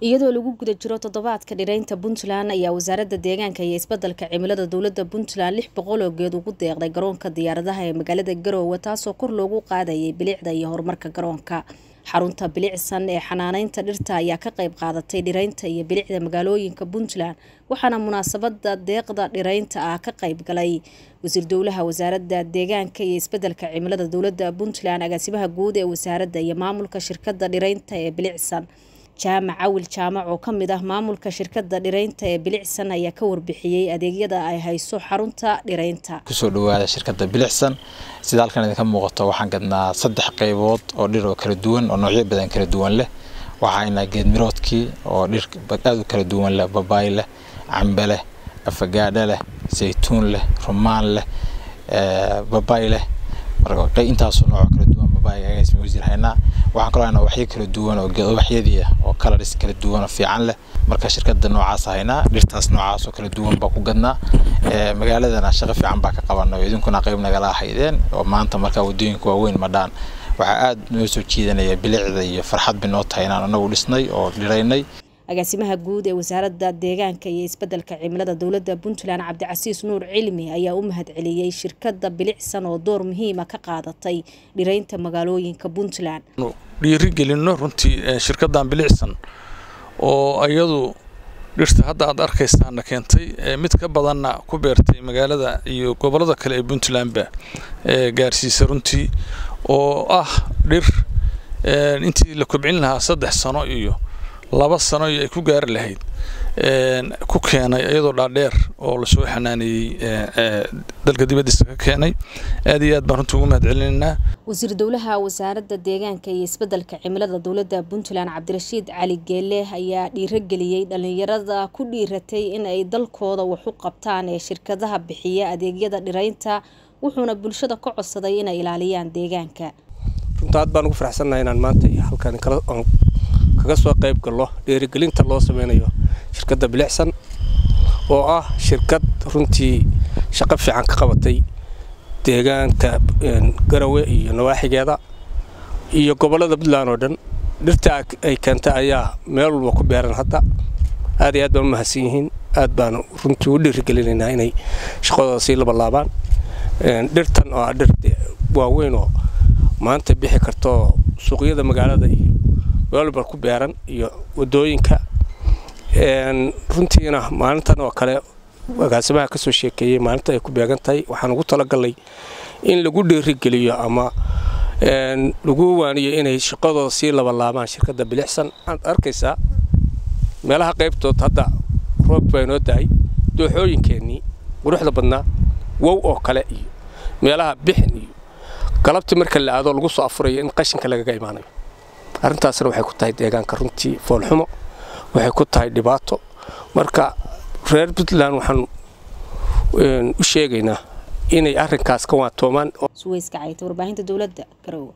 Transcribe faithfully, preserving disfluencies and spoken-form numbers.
iyadoo lagu guda jiro toddobaadka dhireynta Puntland ayaa wasaaradda deegaanka iyo isbeddelka cimilada dawladda Puntland lix boqol oo geed ugu deeqday garoonka diyaaradaha ee magaalada Garoowe taasoo kor loogu qaadayay bilicda iyo horumarka garoonka xarunta Bilicsan ee xanaaneynta dhirta ayaa ka qayb qaadatay dhireynta iyo bilicda magaalooyinka Puntland waxaana munaasabada deeqda dhireynta ah ka qayb galay wasiir dawlaha wasaaradda deegaanka iyo isbeddelka cimilada dawladda Puntland agaasimaha guud ee wasaaradda iyo maamulka shirkadda dhireynta ee Bilicsan jaamac awil jaamac oo kamid ah maamulka shirkadda dhireynta ee Bilicsan ayaa ka warbixiyay adeegyada ay hayso xarunta dhireynta kusoo dhawaada shirkadda Bilicsan sida halkan idin ka muuqato waxaan gadnaa saddex qaybood oo dhir oo kala duwan oo noocyo badan kala duwan leh waxaana geed miroodkii oo dhir aad u kala duwan leh babaay leh cambe leh afagaada leh saytuun leh rumaan leh babaay leh marka intaas nooc kala duwan babaay ay ismi wasiir hayna waxaan kala aana waxay kala duwan oo waxyadii oo kala dhis kala duwan oo fiican leh marka shirkadda noocaas hayna dhirtaas noocaas oo kala duwan ba ku gadnaa ee magaaladana shaqo fiican ba ka qabanaa idinkuna qayb naga lahaydeen oo maanta marka wadooyinka waaweyn ma dhaan waxa aad noo soo jiidanaya bilicda iyo farxad binoo tahayna anagu dhisnay oo dhireynay agaasimaha guud ee wasaaradda deegaanka iyo isbeddelka cimilada dawladda Puntland Cabdi Axmed Nur Xilmi ayaa u mahadceliyay shirkadda Bilicsan oo door muhiim ah ka qaadatay dhireynta magaalooyinka Puntland dhiiri gelinno runtii shirkaddan Bilicsan oo ayadu dhirta hadda aad arkaysaan keentay mid ka badanna ku beertay magaalada iyo gobolada kale ee Puntland ee gaarsiisa runtii oo ah dhir intii la kobcin lahaa saddex sano iyo laba sano ay ku gaar lahayd een ku keenay iyadoo dhaadheer oo la soo xanaaniyay dalka dibaddiisa ka keenay aad iyo aad baan runtii ugu mahadcelinaynaa wasiir dawlaha wasaaradda deegaanka iyo isbeddelka cimilada dawladda Puntland Cabdirashiid Cali Geele ayaa dhiirigeliyay dhalinyarada ku dhiiratay in ay dalkooda wax u qabtaan ee shirkadaha bixiya adeegyada dhireynta wuxuuna bulshada ka codsaday in ay ilaaliyaan deegaanka runtii aad baan ugu faraxsanahay inaan maanta halkan kala kaga soo qayb galo dhiirigelinta loo sameeyo shirkadda Bilicsan oo ah shirkad runtii shaqo fiican ka qabatay deegaanka Garoowe iyo nawaaxigeeda iyo gobolada Puntland oo dhan dhirta ay keentay ayaa meel walba ku beeran hadda aad iyo aad baan u mahadsan yihiin aad baan runtii u dhiirigelinaynaa inay shaqadooda sii laabaan dhirtan oo ah dhir waaweyn oo maanta bixi karto suuqyada magaalada iyo walba ku beeran iyo wadooyinka een runtiina maalintan oo kale agaasimaha ka soo sheekeeyay maalinta ay ku beegantahay waxaan ugu tala galay in lagu dhiirigeliyo ama een lagu waaniyo inay shaqadooda si laba laabaan shirkadda Bilicsan aad arkaysaa meelaha qaybtood hadda roob bay noo dahay dooxooyinkeenii quruxda badnaa wow oo kale iyo meelaha bixin iyo galabti marka la aado lagu soo afuray in qashinka laga imaanayo arintaas waxay ku tahay deegaanka runtii foolxumo waxay ku tahay dhibaato marka reer Puntland waxaan u sheegaynaa inay arrinkaas ka waantoomaan suwayska ay warbaahinta dawladda Garoowe.